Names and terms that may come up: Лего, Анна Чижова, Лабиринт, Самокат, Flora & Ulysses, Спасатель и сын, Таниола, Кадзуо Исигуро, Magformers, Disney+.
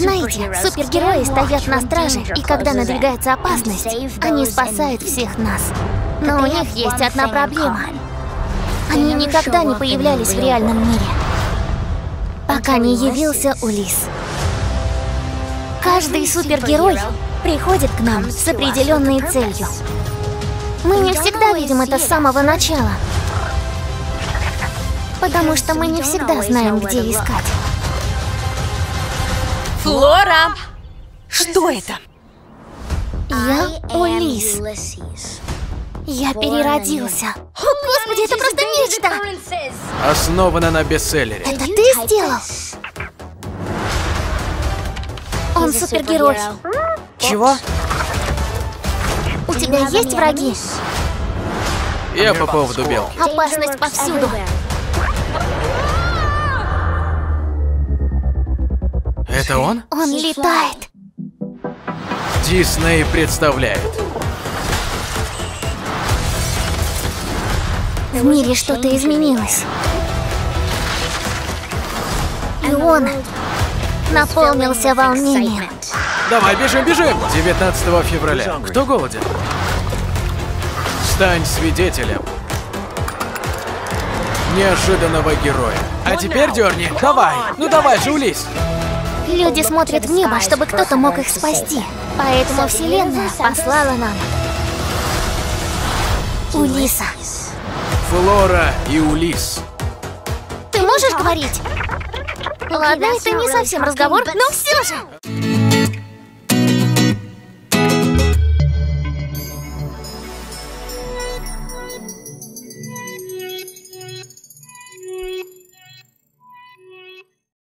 Знаете, супергерои стоят на страже, и когда надвигается опасность, они спасают всех нас. Но у них есть одна проблема. Они никогда не появлялись в реальном мире, пока не явился Улисс. Каждый супергерой приходит к нам с определенной целью. Мы не всегда видим это с самого начала, потому что мы не всегда знаем, где искать. Флора! Что это? Я Улисс. Я переродился. О, Господи, это просто нечто! Основано на бестселлере. Это ты сделал? Он супергерой. Чего? У тебя есть враги? Я по поводу белки. Опасность повсюду. Это он? Он летает. Дисней представляет. В мире что-то изменилось. И он наполнился волнением. Давай, бежим, бежим! 19 февраля. Кто голоден? Стань свидетелем неожиданного героя. А теперь дерни. Давай. Ну давай же, Улисс. Люди смотрят в небо, чтобы кто-то мог их спасти. Поэтому Вселенная послала нам Улисса. Флора и Улисс. Ты можешь говорить? Ладно, это не совсем разговор, но все же.